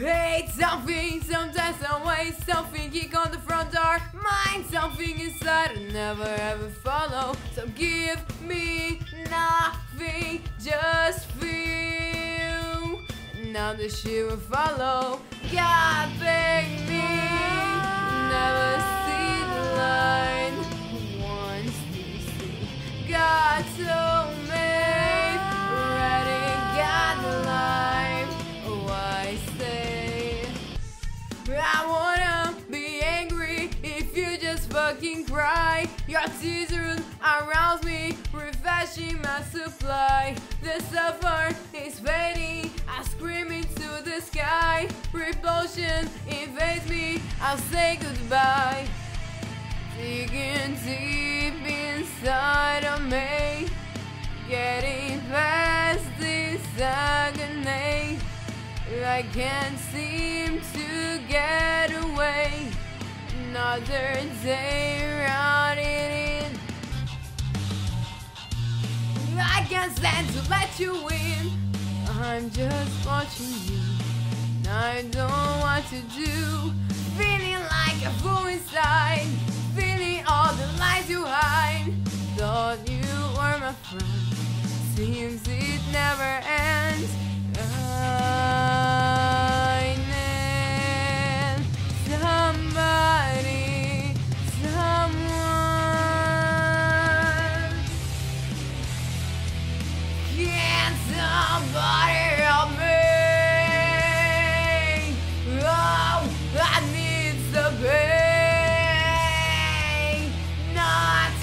Hate something, sometimes, always something. Kick on the front door, mind something inside I never ever follow. So give me nothing, just feel. Now the shit will follow. God beg me, never see the line. Once you see, God told me, ready, got the line. Oh, I say, I wanna be angry if you just fucking cry. Your tears arouse me, refreshing my supply. The suffer is fading, I scream into the sky. Repulsion invades me, I'll say goodbye. Digging deep inside of me, getting past this agony. I can't seem to get away. Another day running in, I can't stand to let you in. I'm just watching you, and I don't know what to do. Feeling like a fool inside, feeling all the lies you hide. Thought you were my friend, seems it never ends. I need somebody, someone. Can somebody help me? Oh, I need the pain, not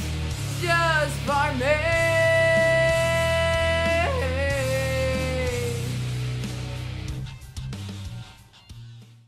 just for me.